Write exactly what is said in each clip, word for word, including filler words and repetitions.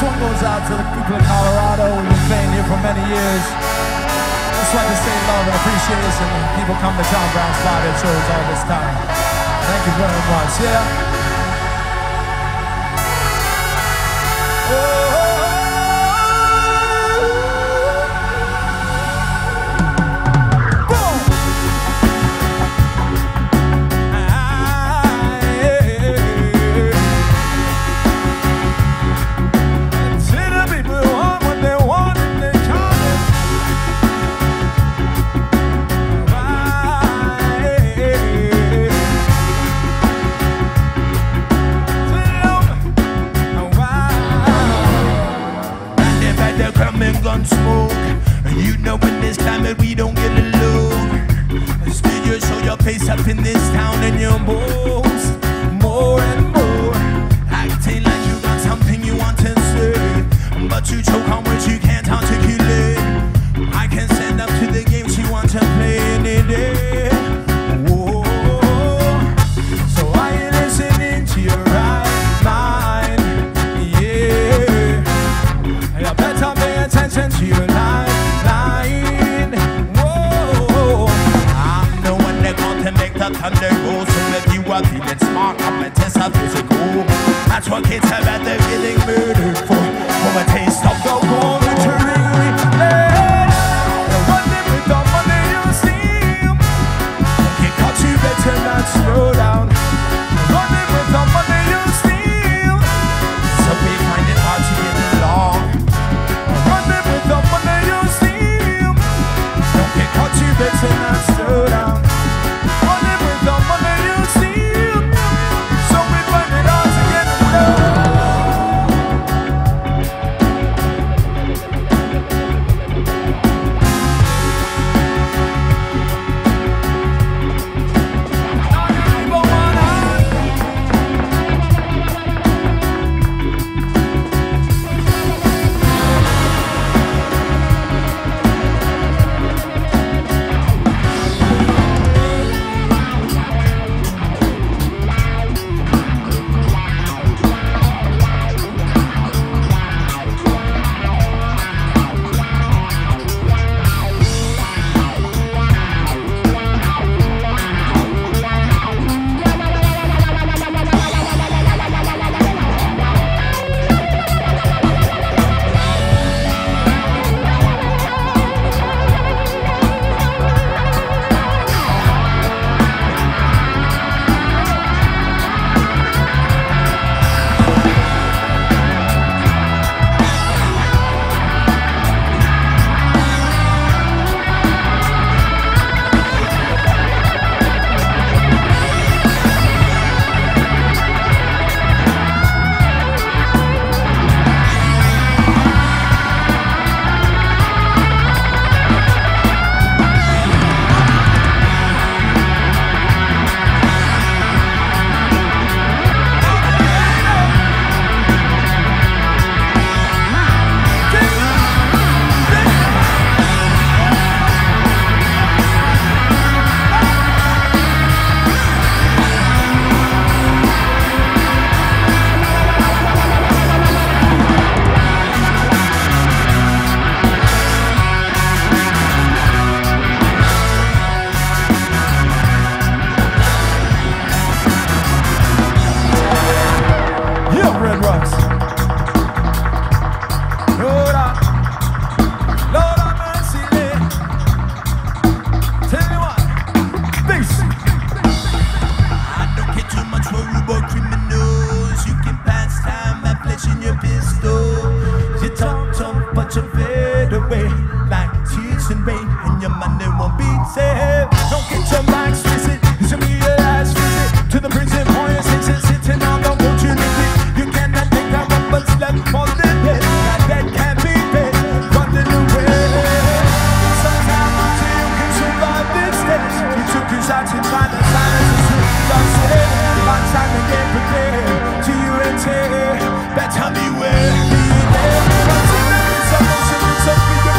This one goes out to the people of Colorado. We've been playing here for many years. Just like to say love and appreciation when people come to John Brown's Body shows all this time. Thank you very much. Yeah. Gun smoke, and you know in this time that we don't get along. Still you show your face up in this town, and you're most more and more acting like you got something you want to say, but you choke on words you can't articulate. I can stand up to the game she wants to play any day. Whoa. So are you listening to your right mind? Yeah, you better be attention to your lifeline. Whoa, I'm the one that got to make the thunder go. So if you are feeling smart, I'm a test of physical. That's what kids have at their feeling murdered for. For a taste of the gold returning we played. The one that with the money you steal. Okay, caught you better not slow down.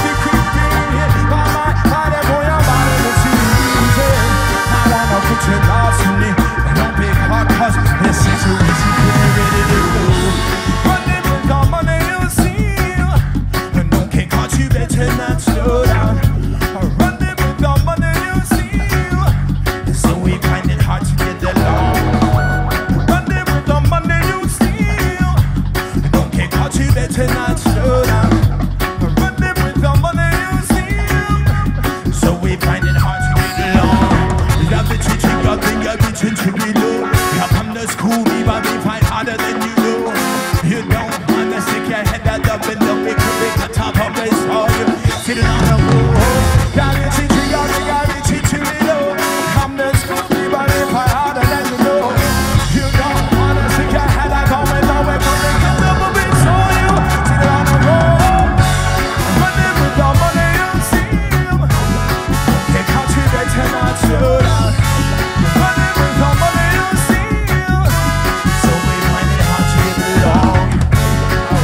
Creeping, my mind, body, boy, I'm out of the sea. cannot slow down. I run them down, but they don't see you. So we find it hard to get along. Run them down, but they don't see you. Don't get caught, you better not slow down. Run them down, but they don't see you. So we find it hard to get along. Love the teacher, God, think I'll be teaching me do. Come from the school, we might be fight harder than you do. You don't want to stick your head out the window. Sitting on the wall, got it teaching, got it, got it teaching me low. I'm the school, but if I had to let you know, you don't wanna stick your head out on the way, but they can double be so you. Sitting on the wall, but they put the money you see them. They can't you better not slow down. But they put the money you see you. So we find it hard to get along.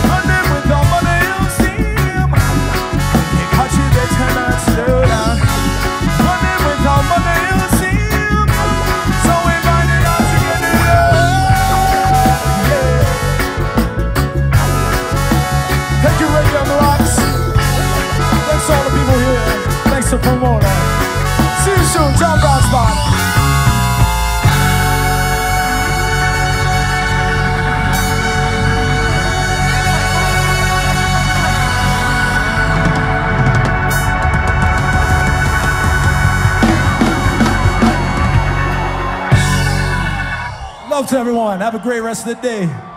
But they put the money you see them. See you soon, John Brown's Body. Love to everyone. Have a great rest of the day.